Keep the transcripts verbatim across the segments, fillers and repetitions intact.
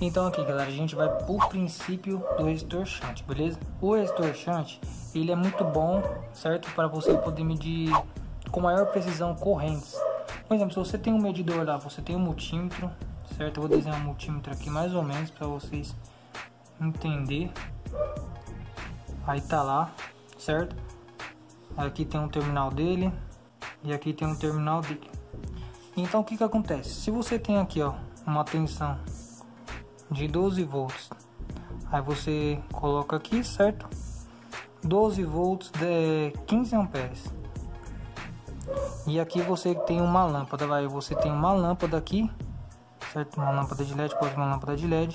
Então aqui, galera, a gente vai pro princípio do rextorchante, beleza? O rextorchante, ele é muito bom, certo? Para você poder medir com maior precisão correntes. Por exemplo, se você tem um medidor lá, você tem um multímetro, certo? Eu vou desenhar um multímetro aqui mais ou menos para vocês entender. Aí tá lá, certo? Aqui tem um terminal dele e aqui tem um terminal dele. Então o que que acontece? Se você tem aqui, ó, uma tensão de doze volts, aí você coloca aqui, certo? doze volts de quinze amperes. E aqui você tem uma lâmpada, vai, você tem uma lâmpada aqui, certo? Uma lâmpada de L E D, pode uma lâmpada de L E D,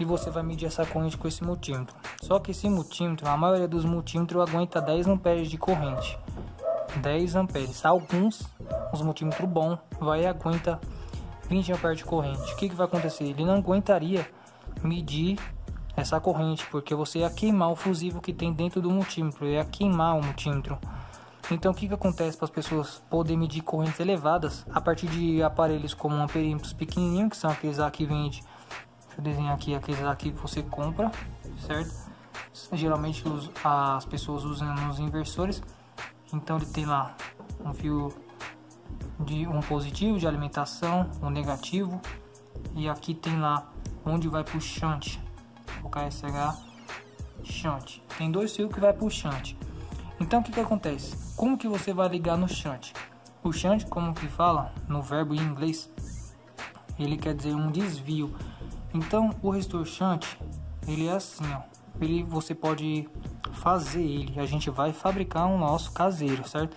e você vai medir essa corrente com esse multímetro. Só que esse multímetro, a maioria dos multímetros aguenta dez amperes de corrente, dez amperes. Alguns, os multímetros bons, vai aguenta vinte amperes de corrente. O que que vai acontecer? Ele não aguentaria medir essa corrente, porque você ia queimar o fusível que tem dentro do multímetro, ia queimar o multímetro. Então o que que acontece para as pessoas poderem medir correntes elevadas a partir de aparelhos como amperímetros pequenininhos, que são aqueles lá que vende, deixa eu desenhar aqui, aqueles lá que você compra, certo? Geralmente as pessoas usam nos inversores. Então ele tem lá um fio de um positivo de alimentação, um negativo, e aqui tem lá onde vai pro shunt, o K S H shunt. Tem dois fios que vai pro shunt. Então o que que acontece? Como que você vai ligar no shunt? O shunt, como que fala no verbo em inglês, ele quer dizer um desvio. Então o rextorchante, ele é assim, ó, ele você pode fazer ele. A gente vai fabricar um nosso caseiro, certo?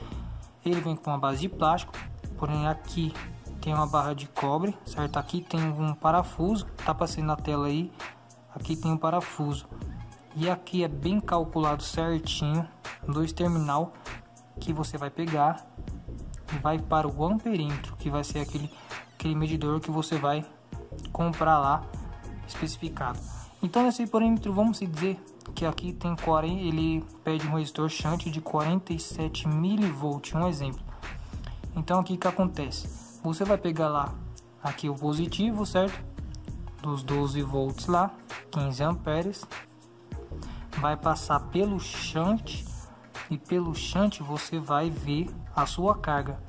Ele vem com uma base de plástico, porém aqui tem uma barra de cobre, certo? Aqui tem um parafuso, tá passando na tela aí, aqui tem um parafuso, e aqui é bem calculado certinho, dois terminal que você vai pegar e vai para o amperímetro, que vai ser aquele, aquele medidor que você vai comprar lá especificado. Então nesse perímetro, vamos dizer que aqui tem quarenta, ele pede um resistor shunt de quarenta e sete milivolts, um exemplo. Então aqui que acontece, você vai pegar lá aqui o positivo, certo? Dos doze volts lá, quinze amperes, vai passar pelo shunt e pelo shunt você vai ver a sua carga.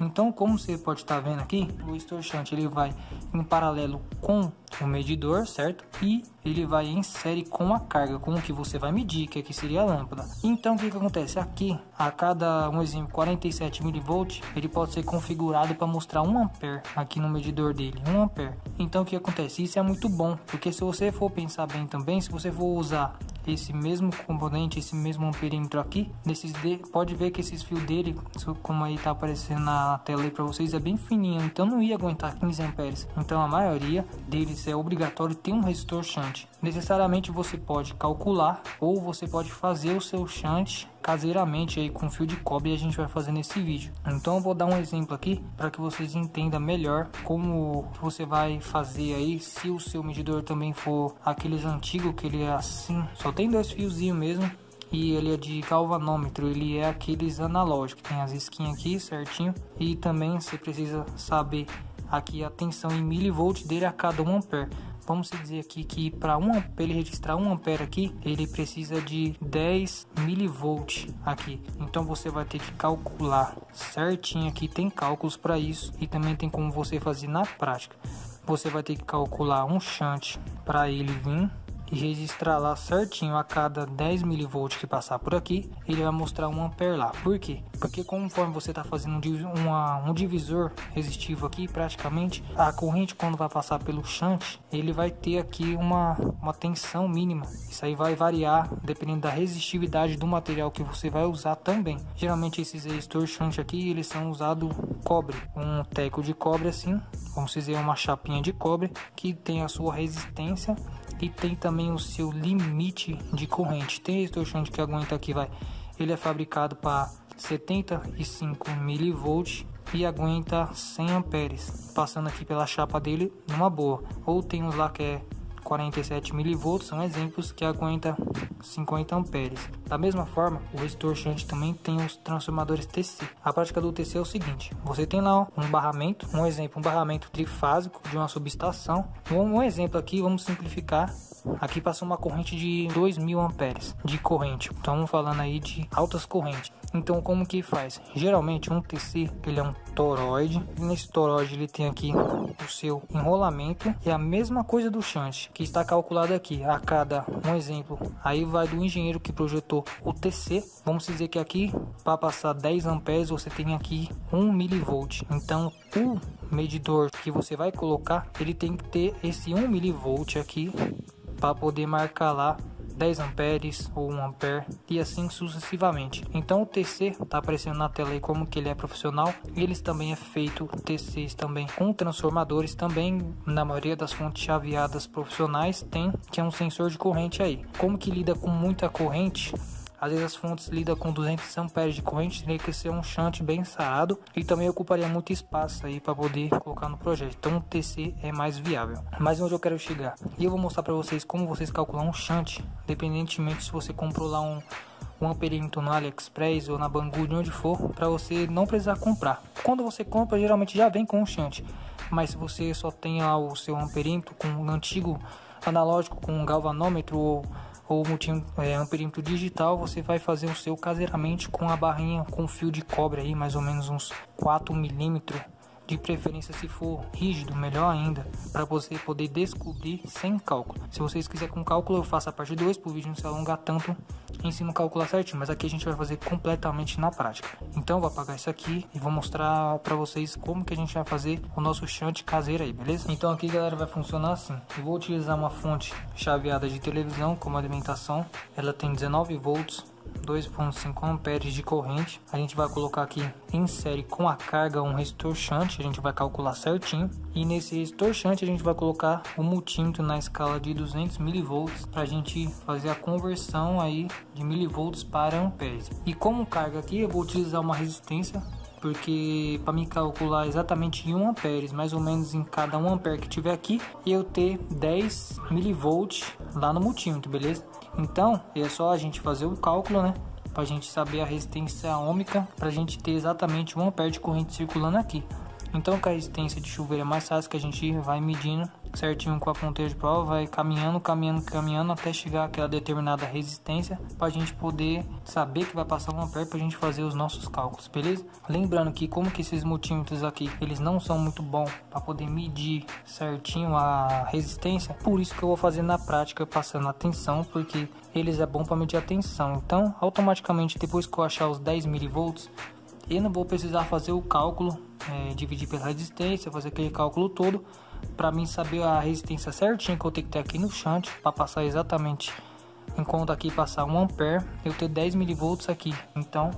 Então, como você pode estar vendo aqui, o rextorchante, ele vai em paralelo com o medidor, certo? E ele vai em série com a carga, com o que você vai medir, que aqui seria a lâmpada. Então, o que que acontece? Aqui, a cada, um exemplo, quarenta e sete milivolts, ele pode ser configurado para mostrar um ampere aqui no medidor dele, um ampere. Então, o que acontece? Isso é muito bom, porque se você for pensar bem também, se você for usar esse mesmo componente, esse mesmo amperímetro aqui, desses de, pode ver que esses fios dele, como aí tá aparecendo na tela aí para vocês, é bem fininho, então não ia aguentar quinze amperes. Então a maioria deles é obrigatório ter um resistor shunt. Necessariamente você pode calcular ou você pode fazer o seu shunt caseiramente aí com fio de cobre, e a gente vai fazer nesse vídeo. Então eu vou dar um exemplo aqui para que vocês entendam melhor como você vai fazer aí, se o seu medidor também for aqueles antigos que ele é assim, só tem dois fiozinhos mesmo, e ele é de galvanômetro, ele é aqueles analógicos, tem as esquinhas aqui certinho, e também você precisa saber aqui a tensão em milivolts dele a cada um ampere. Vamos dizer aqui que para um, ele registrar um ampere aqui, ele precisa de dez milivolts aqui. Então você vai ter que calcular certinho aqui, tem cálculos para isso e também tem como você fazer na prática. Você vai ter que calcular um shunt para ele vir e registrar lá certinho a cada dez milivolts que passar por aqui, ele vai mostrar um ampere lá. Por quê? Porque conforme você está fazendo um, uma, um divisor resistivo aqui, praticamente a corrente, quando vai passar pelo shunt, ele vai ter aqui uma, uma tensão mínima. Isso aí vai variar dependendo da resistividade do material que você vai usar também. Geralmente esses resistor shunt aqui, eles são usados cobre, um teco de cobre assim, vamos dizer uma chapinha de cobre, que tem a sua resistência e tem também o seu limite de corrente. Tem rextorchante que aguenta aqui, vai, ele é fabricado para setenta e cinco milivolts e aguenta cem amperes, passando aqui pela chapa dele numa boa. Ou tem uns lá que é quarenta e sete milivolts, são exemplos que aguenta cinquenta amperes. Da mesma forma, o resistor shunt também tem os transformadores T C. A prática do T C é o seguinte: você tem lá um barramento, um exemplo, um barramento trifásico de uma subestação. Um exemplo aqui, vamos simplificar. Aqui passa uma corrente de dois mil amperes de corrente. Estamos falando aí de altas correntes. Então, como que faz? Geralmente um T C, ele é um toroide. Nesse toroide ele tem aqui o seu enrolamento. É a mesma coisa do shunt, que está calculado aqui a cada um exemplo. Aí vai do engenheiro que projetou o T C. Vamos dizer que aqui, para passar dez amperes, você tem aqui um milivolt. Então, o medidor que você vai colocar, ele tem que ter esse um milivolt aqui para poder marcar lá dez amperes ou um ampere e assim sucessivamente. Então o T C tá aparecendo na tela aí como que ele é profissional. Eles também é feito T Cs também com transformadores também. Na maioria das fontes chaveadas profissionais tem, que é um sensor de corrente aí. Como que lida com muita corrente? Às vezes as fontes lidam com duzentos amperes de corrente, teria que ser um shunt bem sarado e também ocuparia muito espaço aí para poder colocar no projeto. Então o T C é mais viável. Mas onde eu quero chegar? E eu vou mostrar para vocês como vocês calculam um shunt, independentemente se você comprou lá um, um amperímetro no AliExpress ou na Bangu, de onde for, para você não precisar comprar. Quando você compra, geralmente já vem com um shunt, mas se você só tem lá o seu amperímetro com um antigo analógico, com um galvanômetro ou ou é, amperímetro digital, você vai fazer o seu caseiramente com a barrinha, com fio de cobre aí, mais ou menos uns quatro milímetros, de preferência se for rígido, melhor ainda, para você poder descobrir sem cálculo. Se vocês quiserem com cálculo, eu faço a parte dois para o vídeo não se alongar tanto, ensino a calcular certinho, mas aqui a gente vai fazer completamente na prática. Então eu vou apagar isso aqui e vou mostrar para vocês como que a gente vai fazer o nosso shunt caseiro aí, beleza? Então aqui, galera, vai funcionar assim. Eu vou utilizar uma fonte chaveada de televisão como alimentação. Ela tem dezenove volts, dois vírgula cinco amperes de corrente. A gente vai colocar aqui em série com a carga um resistor shunt, a gente vai calcular certinho. E nesse resistor shunt a gente vai colocar o multímetro na escala de duzentos milivolts para a gente fazer a conversão aí de milivolts para amperes. E como carga aqui eu vou utilizar uma resistência, porque para me calcular exatamente em um ampere, mais ou menos em cada um ampere que tiver aqui, eu ter dez milivolts lá no multímetro, beleza? Então é só a gente fazer o cálculo, né, para a gente saber a resistência ômica, para a gente ter exatamente um ampere de corrente circulando aqui. Então, com a resistência de chuveiro é mais fácil, que a gente vai medindo certinho com a ponteira de prova, vai caminhando, caminhando, caminhando até chegar àquela determinada resistência, para a gente poder saber que vai passar um ampere, para a gente fazer os nossos cálculos, beleza? Lembrando que como que esses multímetros aqui, eles não são muito bons para poder medir certinho a resistência, por isso que eu vou fazer na prática passando a tensão, porque eles é bom para medir a tensão. Então automaticamente, depois que eu achar os dez milivolts, eu não vou precisar fazer o cálculo, é, dividir pela resistência, fazer aquele cálculo todo, para mim saber a resistência certinha que eu tenho que ter aqui no shunt, para passar exatamente, enquanto aqui passar um ampere, eu ter dez milivolts aqui. Então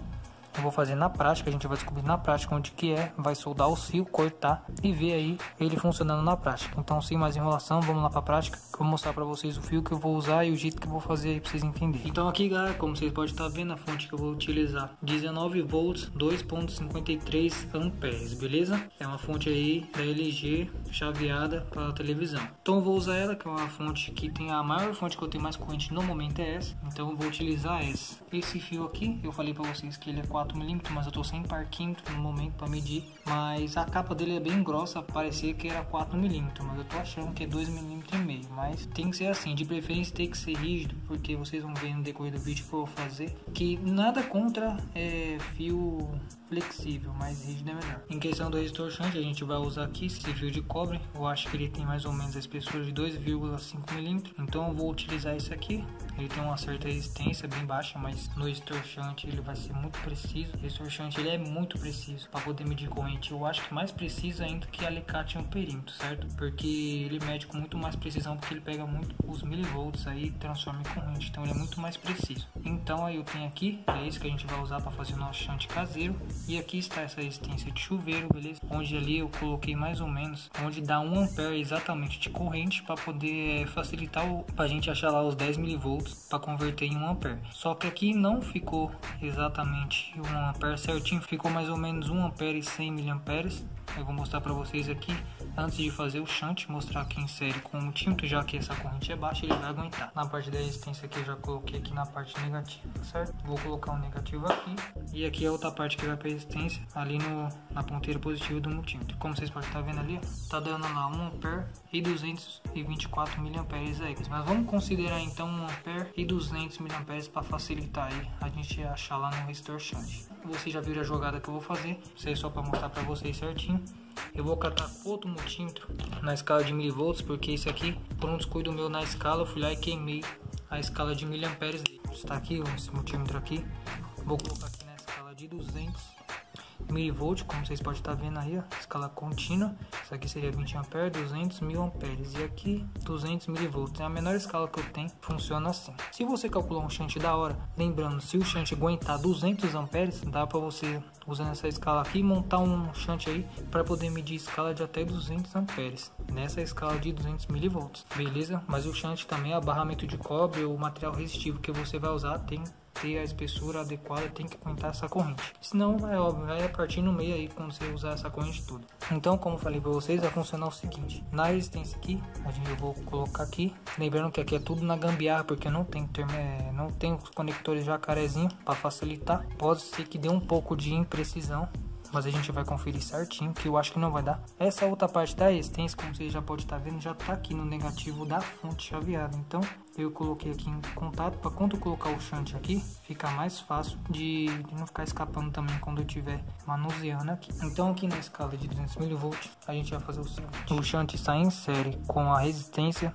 eu vou fazer na prática, a gente vai descobrir na prática onde que é, vai soldar o fio, cortar e ver aí ele funcionando na prática. Então, sem mais enrolação, vamos lá para a prática, que eu vou mostrar para vocês o fio que eu vou usar e o jeito que eu vou fazer aí para vocês entenderem. Então aqui, galera, como vocês podem estar vendo, a fonte que eu vou utilizar, dezenove volts, dois vírgula cinquenta e três amperes, beleza? É uma fonte aí da L G, chaveada para televisão. Então eu vou usar ela, que é uma fonte que tem a maior fonte que eu tenho mais corrente no momento é essa. Então eu vou utilizar essa. Esse fio aqui, eu falei para vocês que ele é quatro milímetros, mas eu tô sem par quinto no momento para medir, mas a capa dele é bem grossa, parecia que era quatro milímetros, mas eu tô achando que é dois milímetros e meio, mas tem que ser assim, de preferência tem que ser rígido, porque vocês vão ver no decorrer do vídeo que eu vou fazer, que nada contra é, fio flexível, mas rígido é melhor. Em questão do resistor shunt, a gente vai usar aqui esse fio de cobre, eu acho que ele tem mais ou menos a espessura de dois vírgula cinco milímetros, então eu vou utilizar esse aqui. Ele tem uma certa resistência bem baixa, mas no resistor shunt ele vai ser muito preciso. O resistor shunt ele é muito preciso para poder medir corrente. Eu acho que mais preciso ainda que alicate e amperímetro, certo? Porque ele mede com muito mais precisão, porque ele pega muito os milivolts aí e transforma em corrente. Então ele é muito mais preciso. Então aí eu tenho aqui, é isso que a gente vai usar para fazer o nosso shunt caseiro. E aqui está essa resistência de chuveiro, beleza? Onde ali eu coloquei mais ou menos, onde dá um ampere exatamente de corrente, para poder facilitar o... para a gente achar lá os dez milivolts para converter em um ampere. Só que aqui não ficou exatamente um ampere certinho, ficou mais ou menos um ampere e cem miliamperes. Eu vou mostrar para vocês aqui, antes de fazer o shunt, mostrar aqui em série com o multímetro, já porque essa corrente é baixa, ele vai aguentar. Na parte da resistência aqui eu já coloquei aqui na parte negativa, certo? Vou colocar um negativo aqui. E aqui é a outra parte que vai para resistência, ali no, na ponteira positiva do multímetro. Como vocês podem estar vendo ali, tá dando lá um ampere e duzentos e vinte e quatro miliamperes aí. Mas vamos considerar então um ampere e duzentos miliamperes para facilitar aí a gente achar lá no resistor shunt. Você já viu a jogada que eu vou fazer, isso aí é só para mostrar para vocês certinho. Eu vou catar outro multímetro na escala de milivolts, porque esse aqui, por um descuido meu na escala, eu fui lá e queimei a escala de miliamperes. Está aqui, esse multímetro aqui. Vou colocar aqui na escala de duzentos milivolts, como vocês podem estar vendo aí, ó, escala contínua. Isso aqui seria vinte amperes, duzentos mil amperes. E aqui, duzentos milivolts. É a menor escala que eu tenho, funciona assim. Se você calcular um shunt da hora, lembrando, se o shunt aguentar duzentos amperes, dá para você, usando essa escala aqui, montar um shunt aí para poder medir escala de até duzentos amperes. Nessa escala de duzentos milivolts, beleza? Mas o shunt também, a barramento de cobre ou material resistivo que você vai usar, tem ter a espessura adequada, tem que aguentar essa corrente, senão é óbvio, vai partir no meio aí quando você usar essa corrente toda. Então, como falei para vocês, vai funcionar o seguinte: na resistência aqui a gente, eu vou colocar aqui, lembrando que aqui é tudo na gambiarra, porque eu não tenho termo, é, não tenho os conectores jacarezinho para facilitar. Pode ser que dê um pouco de imprecisão, mas a gente vai conferir certinho, que eu acho que não vai dar. Essa outra parte da resistência, como vocês já podem estar vendo, já está aqui no negativo da fonte chaveada. Então eu coloquei aqui em contato, para quando eu colocar o shunt aqui, fica mais fácil de, de não ficar escapando também quando eu estiver manuseando aqui. Então aqui na escala de duzentos milivolts, a gente vai fazer o seguinte: o shunt está em série com a resistência.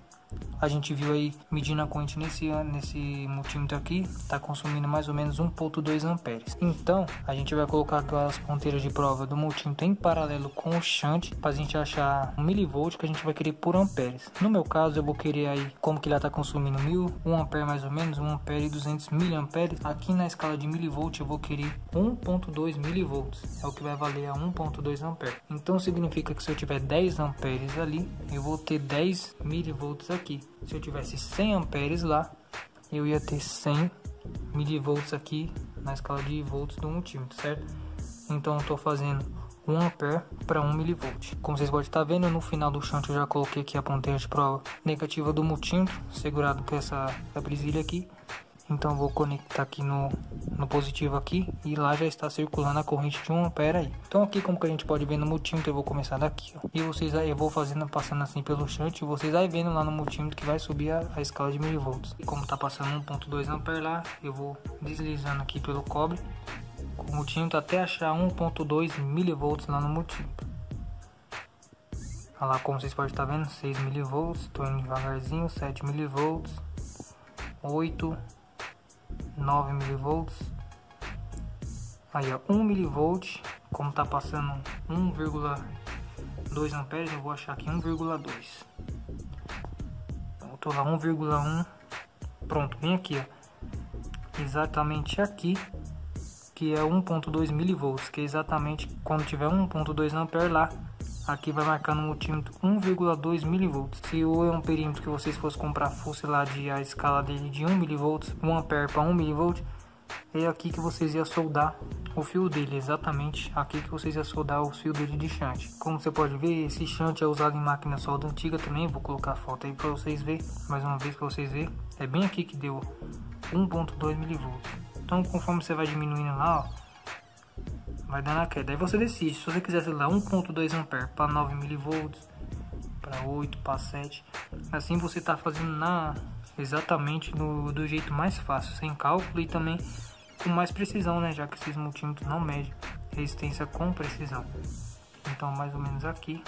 A gente viu aí, medindo a corrente nesse, nesse multímetro aqui, está consumindo mais ou menos um vírgula dois amperes. Então, a gente vai colocar as ponteiras de prova do multímetro em paralelo com o shunt, para a gente achar o milivolt que a gente vai querer por amperes. No meu caso, eu vou querer aí, como que ela está consumindo mil, um ampere mais ou menos, um ampere e duzentos miliamperes. Aqui na escala de milivolt, eu vou querer um vírgula dois milivolts, é o que vai valer a um vírgula dois ampere. Então, significa que se eu tiver dez amperes ali, eu vou ter dez milivolts aqui. Aqui. Se eu tivesse cem amperes lá, eu ia ter cem milivolts aqui na escala de volts do multímetro, certo? Então eu estou fazendo um ampere para um milivolt. Como vocês podem estar vendo, no final do shunt eu já coloquei aqui a ponteira de prova negativa do multímetro, segurado com essa presilha aqui. Então eu vou conectar aqui no, no positivo aqui, e lá já está circulando a corrente de um ampere aí. Então aqui, como que a gente pode ver no multímetro, eu vou começar daqui, ó. E vocês aí, eu vou fazendo, passando assim pelo shunt, e vocês aí vendo lá no multímetro que vai subir a, a escala de milivolts. E como tá passando um vírgula dois ampere lá, eu vou deslizando aqui pelo cobre com o multímetro até achar um vírgula dois milivolts lá no multímetro. Olha lá, como vocês podem estar vendo, seis milivolts, estou indo devagarzinho, sete milivolts, oito, nove milivolts, aí ó, um milivolt, como tá passando um vírgula dois amperes, eu vou achar aqui um vírgula dois, voltou lá um vírgula um, pronto, vem aqui ó, exatamente aqui, que é um vírgula dois milivolts, que é exatamente quando tiver um vírgula dois ampere lá, aqui vai marcar no multímetro um vírgula dois milivolts. Se o amperímetro que vocês fossem comprar fosse lá de a escala dele de um milivolts, um ampere para um milivolt, é aqui que vocês iam soldar o fio dele, exatamente aqui que vocês iam soldar o fio dele de shunt. Como você pode ver, esse shunt é usado em máquina solda antiga também, vou colocar a foto aí para vocês verem, mais uma vez para vocês verem, é bem aqui que deu um vírgula dois milivolts. Então conforme você vai diminuindo lá, ó, vai dando a queda, aí você decide, se você quiser lá um vírgula dois ampere para nove milivolts, para oito, para sete, assim você está fazendo na, exatamente no, do jeito mais fácil, sem cálculo e também com mais precisão, né, já que esses multímetros não medem resistência com precisão. Então mais ou menos aqui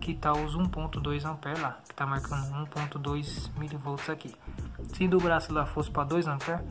que está os um vírgula dois ampere lá, que está marcando um vírgula dois milivolts aqui. Se do braço lá fosse para dois ampere,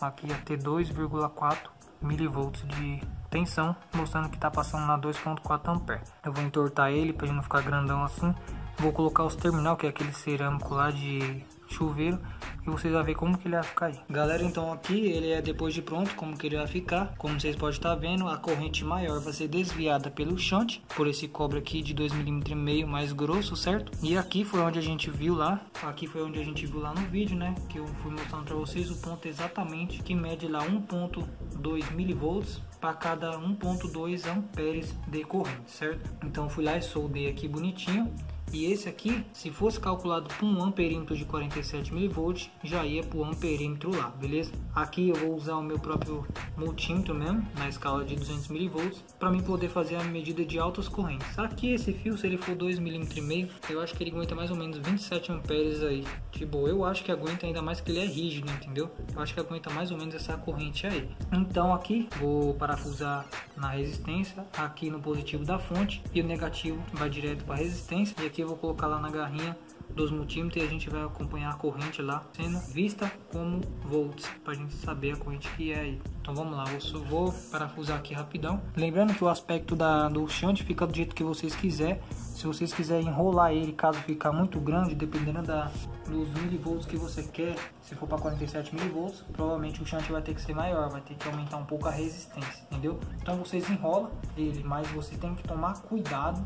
aqui ia ter dois vírgula quatro milivolts de tensão, mostrando que está passando na dois vírgula quatro ampere. Eu vou entortar ele para ele não ficar grandão assim. Vou colocar os terminal, que é aquele cerâmico lá de chuveiro, e vocês vão ver como que ele vai ficar aí. Galera, então aqui ele é depois de pronto, como que ele vai ficar. Como vocês podem estar vendo, a corrente maior vai ser desviada pelo shunt, por esse cobre aqui de dois milímetros e meio mais grosso, certo? E aqui foi onde a gente viu lá, aqui foi onde a gente viu lá no vídeo, né, que eu fui mostrando para vocês o ponto exatamente que mede lá um vírgula dois milivolts para cada um vírgula dois amperes de corrente, certo? Então fui lá e soldei aqui bonitinho. E esse aqui, se fosse calculado por um amperímetro de quarenta e sete milivolts, já ia para o amperímetro lá, beleza? Aqui eu vou usar o meu próprio multímetro mesmo, na escala de duzentos milivolts, para mim poder fazer a medida de altas correntes. Aqui esse fio, se ele for dois milímetros e meio, eu acho que ele aguenta mais ou menos vinte e sete amperes aí. Tipo, eu acho que aguenta, ainda mais que ele é rígido, entendeu? Eu acho que aguenta mais ou menos essa corrente aí. Então aqui, vou parafusar na resistência, aqui no positivo da fonte, e o negativo vai direto para a resistência, e aqui eu vou colocar lá na garrinha dos multímetros e a gente vai acompanhar a corrente lá sendo vista como volts, para a gente saber a corrente que é aí. Então vamos lá, eu só vou parafusar aqui rapidão, lembrando que o aspecto da, do shunt fica do jeito que vocês quiserem. Se vocês quiserem enrolar ele, caso ficar muito grande, dependendo da, dos milivolts que você quer, se for para quarenta e sete milivolts, provavelmente o shunt vai ter que ser maior, vai ter que aumentar um pouco a resistência, entendeu? Então vocês enrolam ele, mas você tem que tomar cuidado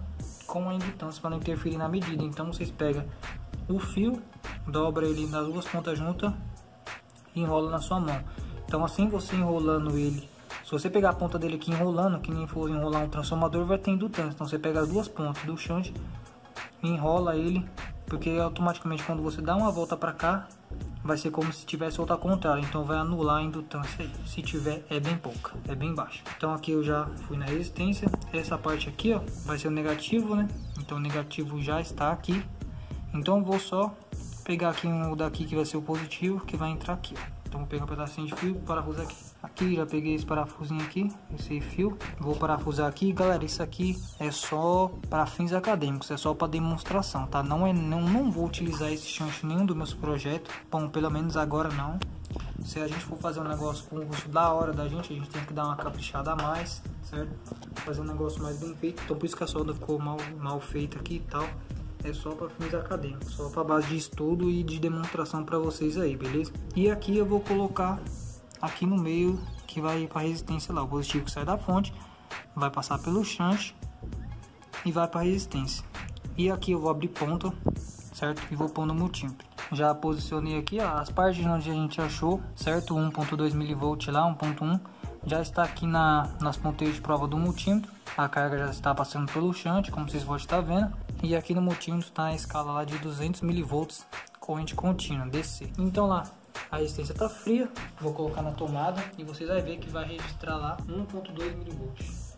com a indução para não interferir na medida. Então vocês pegam o fio, dobra ele nas duas pontas juntas e enrola na sua mão. Então assim, você enrolando ele, se você pegar a ponta dele aqui enrolando, que nem for enrolar um transformador, vai ter indutância. Então você pega as duas pontas do shunt e enrola ele, porque automaticamente quando você dá uma volta para cá, vai ser como se tivesse outra contrária, então vai anular a indutância aí. Se tiver, é bem pouca, é bem baixa. Então aqui eu já fui na resistência, essa parte aqui ó, vai ser o negativo, né? Então o negativo já está aqui. Então vou só pegar aqui um daqui que vai ser o positivo, que vai entrar aqui, ó. Então vou pegar um pedacinho de fio, parafuso aqui. Aqui já peguei esse parafusinho aqui, esse fio. Vou parafusar aqui, galera, isso aqui é só para fins acadêmicos, é só para demonstração, tá? Não, é, não, não vou utilizar esse shunt em nenhum dos meus projetos, bom, pelo menos agora não. Se a gente for fazer um negócio com um gosto da hora da gente, a gente tem que dar uma caprichada a mais, certo? Fazer um negócio mais bem feito, então por isso que a solda ficou mal, mal feita aqui e tal. É só para fins acadêmicos, só para base de estudo e de demonstração para vocês aí, beleza? E aqui eu vou colocar aqui no meio, que vai ir para resistência lá, o positivo que sai da fonte, vai passar pelo shunt e vai para resistência. E aqui eu vou abrir ponta, certo? E vou pôr no multímetro. Já posicionei aqui ó, as partes onde a gente achou, certo? um ponto dois milivolts lá, um ponto um, já está aqui na, nas ponteiras de prova do multímetro. A carga já está passando pelo shunt, como vocês podem estar vendo. E aqui no multímetro está na escala lá de duzentos milivolts, corrente contínua, D C. Então lá, a resistência está fria, vou colocar na tomada e vocês vão ver que vai registrar lá um ponto dois milivolts.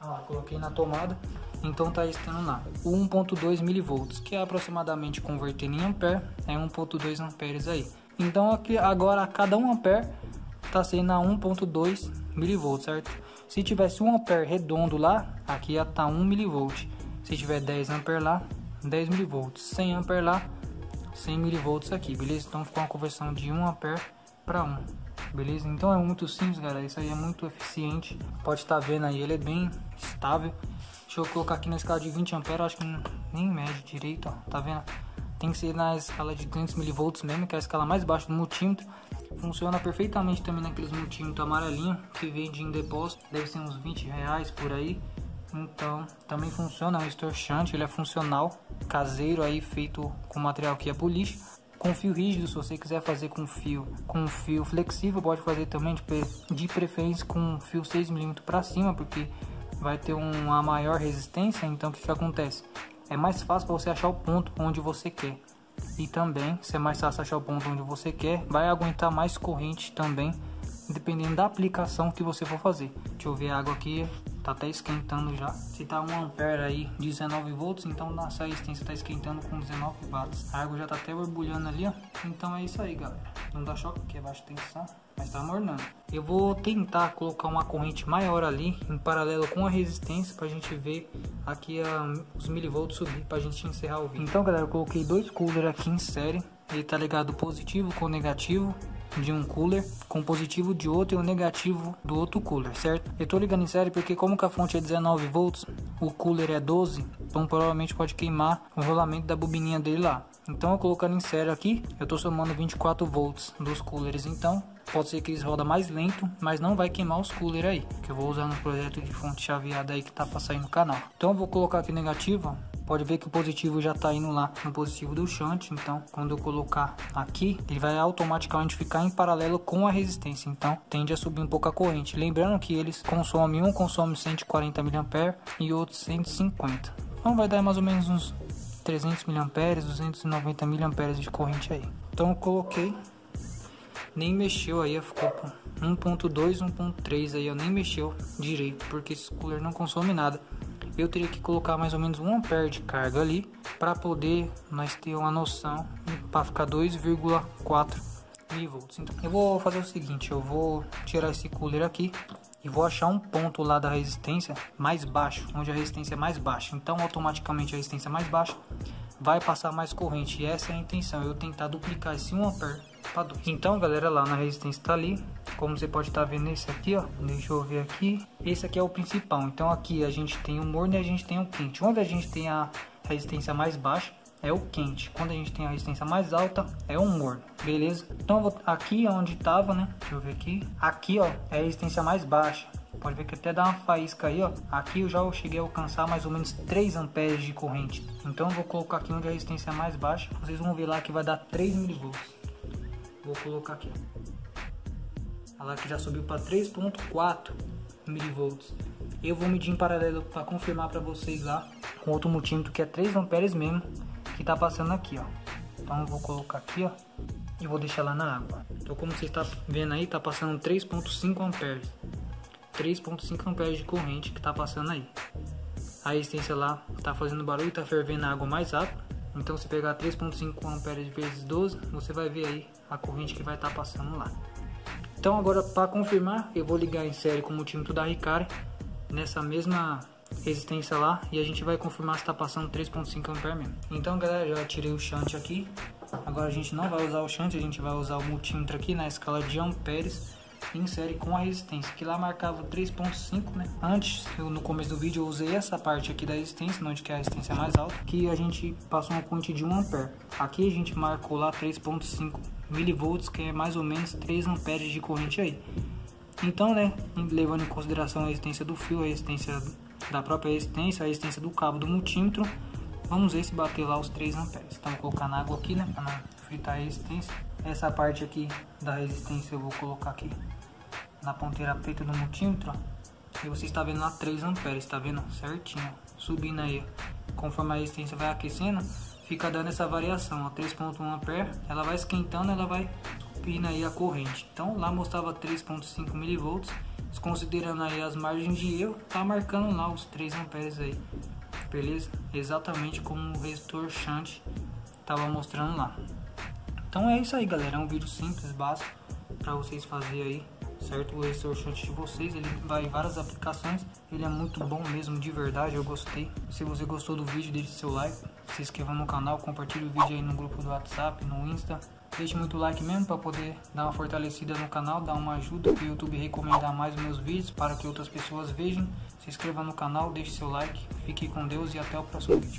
Ah, coloquei na tomada, então está estando lá um ponto dois milivolts, que é aproximadamente, convertendo em ampere, é um ponto dois amperes aí. Então aqui agora a cada um ampere está sendo a um ponto dois milivolts, certo? Se tivesse um ampere redondo lá, aqui ia estar um milivolt. Se tiver dez ampere lá, dez milivolts. cem ampere lá, cem milivolts aqui, beleza? Então ficou uma conversão de um ampere para um, beleza? Então é muito simples, galera. Isso aí é muito eficiente. Pode estar vendo aí, ele é bem estável. Deixa eu colocar aqui na escala de vinte ampere, acho que nem mede direito, ó. Tá vendo? Tem que ser na escala de duzentos milivolts mesmo, que é a escala mais baixa do multímetro. Funciona perfeitamente também naqueles multímetros amarelinhos que vende em depósito, deve ser uns vinte reais por aí. Então também funciona, é um extor shunt, ele é funcional, caseiro aí, feito com material que é boliche. Com fio rígido, se você quiser fazer com fio, com fio flexível, pode fazer também, de preferência com fio seis milímetros para cima, porque vai ter uma maior resistência. Então o que, que acontece? É mais fácil para você achar o ponto onde você quer. E também, se é mais fácil achar o ponto onde você quer, vai aguentar mais corrente também, dependendo da aplicação que você for fazer. Deixa eu ver a água aqui, tá até esquentando já. Se tá um ampere aí, dezenove volts, então nossa resistência tá esquentando com dezenove watts. A água já tá até borbulhando ali, ó. Então é isso aí, galera. Não dá choque, porque é baixa tensão, mas tá mornando. Eu vou tentar colocar uma corrente maior ali, em paralelo com a resistência, pra gente ver aqui a, os milivolts subir, pra gente encerrar o vídeo. Então, galera, eu coloquei dois coolers aqui em série. Ele tá ligado positivo com negativo de um cooler, com positivo de outro e o negativo do outro cooler, certo? Eu tô ligando em série porque como que a fonte é dezenove volts, o cooler é doze, então provavelmente pode queimar o rolamento da bobininha dele lá. Então eu colocando em série aqui, eu tô somando vinte e quatro volts dos coolers, então pode ser que eles rodam mais lento, mas não vai queimar os coolers aí, que eu vou usar no projeto de fonte chaveada aí que tá pra sair no canal. Então eu vou colocar aqui negativo, ó. Pode ver que o positivo já está indo lá no positivo do shunt, então quando eu colocar aqui, ele vai automaticamente ficar em paralelo com a resistência, então tende a subir um pouco a corrente. Lembrando que eles consomem, um consome cento e quarenta miliamperes e outro cento e cinquenta. Então vai dar mais ou menos uns trezentos miliamperes, duzentos e noventa miliamperes de corrente aí. Então eu coloquei, nem mexeu aí, ficou um ponto dois, um ponto três aí, eu nem mexeu direito, porque esse cooler não consome nada. Eu teria que colocar mais ou menos um ampere de carga ali, para poder nós ter uma noção, para ficar dois vírgula quatro milivolts. Então, eu vou fazer o seguinte, eu vou tirar esse cooler aqui e vou achar um ponto lá da resistência mais baixo, onde a resistência é mais baixa. Então automaticamente a resistência mais baixa vai passar mais corrente, e essa é a intenção, eu tentar duplicar esse um ampere para dois. Então galera, lá na resistência está ali, como você pode estar vendo esse aqui, ó, deixa eu ver aqui, esse aqui é o principal. Então aqui a gente tem o morno e a gente tem o quente. Onde a gente tem a resistência mais baixa é o quente, quando a gente tem a resistência mais alta é o morno, beleza? Então eu vou, aqui onde tava, né, deixa eu ver aqui, aqui ó, é a resistência mais baixa, pode ver que até dá uma faísca aí ó, aqui eu já cheguei a alcançar mais ou menos três amperes de corrente. Então eu vou colocar aqui onde a resistência é mais baixa, vocês vão ver lá que vai dar três milivolts, vou colocar aqui, olha lá que já subiu para três ponto quatro milivolts, eu vou medir em paralelo para confirmar para vocês lá com outro multímetro que é três amperes mesmo que tá passando aqui, ó. Então eu vou colocar aqui, ó, e vou deixar lá na água. Então como você está vendo aí, tá passando três ponto cinco amperes, três ponto cinco amperes de corrente que tá passando aí. A resistência lá tá fazendo barulho, tá fervendo a água mais rápido. Então se pegar três ponto cinco amperes vezes doze, você vai ver aí a corrente que vai estar tá passando lá. Então agora, para confirmar, eu vou ligar em série com o multímetro da Riccare nessa mesma resistência lá, e a gente vai confirmar se está passando três ponto cinco amperes mesmo. Então galera, já tirei o shunt aqui, agora a gente não vai usar o shunt, a gente vai usar o multímetro aqui na escala de amperes em série com a resistência, que lá marcava três ponto cinco, né? Antes, eu, no começo do vídeo eu usei essa parte aqui da resistência, onde que é a resistência mais alta, que a gente passou uma corrente de um ampere. Aqui a gente marcou lá três ponto cinco milivolts, que é mais ou menos três amperes de corrente aí. Então, né, levando em consideração a resistência do fio, a resistência da própria resistência, a resistência do cabo do multímetro, vamos ver se bater lá os três amperes. Então vou colocar na água aqui, né, para não fritar a resistência. Essa parte aqui da resistência eu vou colocar aqui na ponteira preta do multímetro, ó, e você está vendo lá três amperes, está vendo certinho, ó, subindo aí, ó. Conforme a resistência vai aquecendo, fica dando essa variação, três ponto um ampere, ela vai esquentando, ela vai subindo aí a corrente. Então lá mostrava três ponto cinco milivolts, considerando aí as margens de erro, tá marcando lá os três amperes aí, beleza? Exatamente como o resistor shunt tava mostrando lá. Então é isso aí galera, é um vídeo simples, básico, para vocês fazerem aí, certo? O resistor shunt de vocês, ele vai em várias aplicações, ele é muito bom mesmo, de verdade, eu gostei. Se você gostou do vídeo, deixe seu like, se inscreva no canal, compartilhe o vídeo aí no grupo do WhatsApp, no Insta. Deixe muito like mesmo para poder dar uma fortalecida no canal, dar uma ajuda para o YouTube recomendar mais meus vídeos para que outras pessoas vejam. Se inscreva no canal, deixe seu like, fique com Deus e até o próximo vídeo.